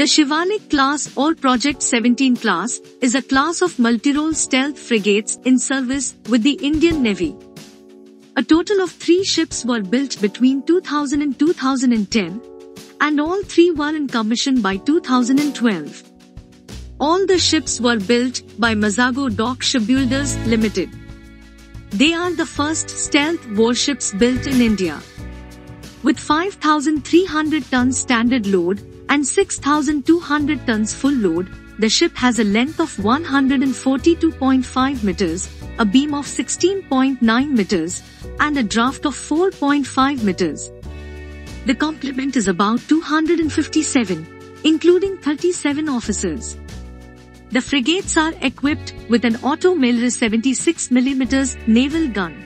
The Shivalik class or Project 17 class is a class of multirole stealth frigates in service with the Indian Navy. A total of 3 ships were built between 2000 and 2010, and all 3 were in commission by 2012. All the ships were built by Mazagon Dock Shipbuilders Limited. They are the first stealth warships built in India. With 5,300 tons standard load and 6,200 tons full load, the ship has a length of 142.5 meters, a beam of 16.9 meters, and a draft of 4.5 meters. The complement is about 257, including 37 officers. The frigates are equipped with an OTO Melara 76mm naval gun.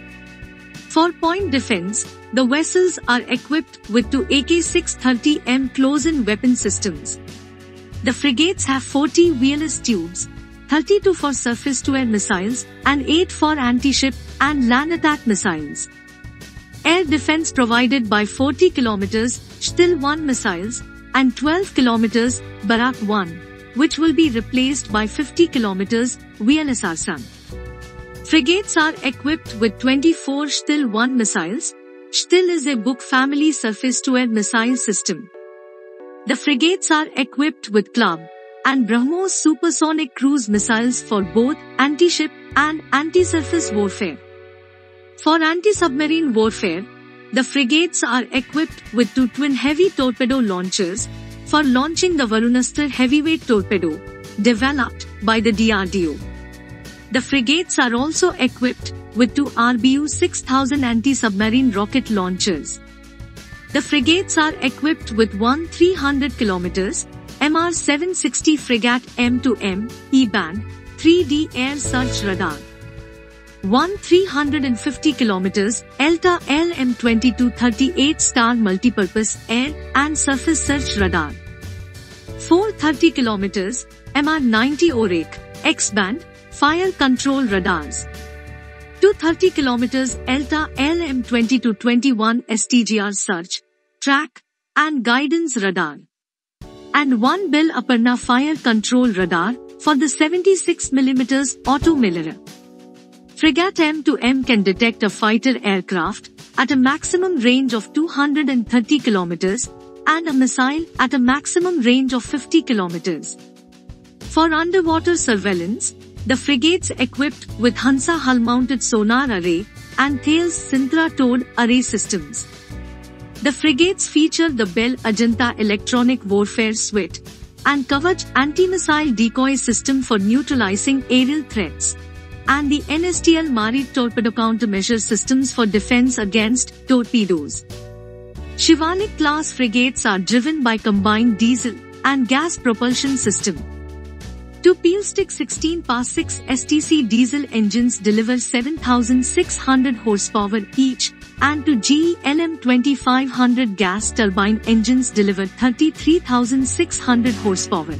For point defense, the vessels are equipped with 2 AK-630M close-in weapon systems. The frigates have 40 VLS tubes, 32 for surface-to-air missiles, and 8 for anti-ship and land attack missiles. Air defense provided by 40 kilometers Shtil-1 missiles and 12 kilometers Barak-1, which will be replaced by 50 kilometers VLS Arsan. Frigates are equipped with 24 Shtil-1 missiles. Shtil is a Buk family surface-to-air missile system. The frigates are equipped with Klub and BrahMos supersonic cruise missiles for both anti-ship and anti-surface warfare. For anti-submarine warfare, the frigates are equipped with 2 twin heavy torpedo launchers for launching the Varunastra heavyweight torpedo, developed by the DRDO. The frigates are also equipped with 2 RBU-6000 anti-submarine rocket launchers. The frigates are equipped with one 300 km MR-760 Fregat M2M E-band 3D air search radar, one 350 km ELTA EL/M-2238 STAR multipurpose air and surface search radar, 430 km MR-90 OREC X-band fire control radars, 230 km ELTA EL/M-2221 STGR search, track, and guidance radar, and one BEL Ajanta fire control radar for the 76mm OTO Melara. Fregat M2M can detect a fighter aircraft at a maximum range of 230 km and a missile at a maximum range of 50 km. For underwater surveillance, the frigates equipped with Hansa hull-mounted sonar array and Thales Sintra towed array systems. The frigates feature the BEL Ajanta electronic warfare suite and Kavach anti-missile decoy system for neutralizing aerial threats, and the NSTL Marid torpedo countermeasure systems for defense against torpedoes. Shivalik-class frigates are driven by combined diesel and gas propulsion system. 2 Pielstick 16 PA6 STC diesel engines deliver 7,600 horsepower each, and 2 GE LM2500 gas turbine engines deliver 33,600 horsepower.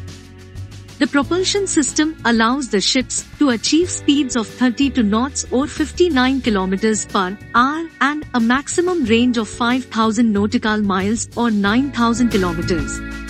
The propulsion system allows the ships to achieve speeds of 32 knots or 59 km per hour and a maximum range of 5,000 nautical miles or 9,000 km.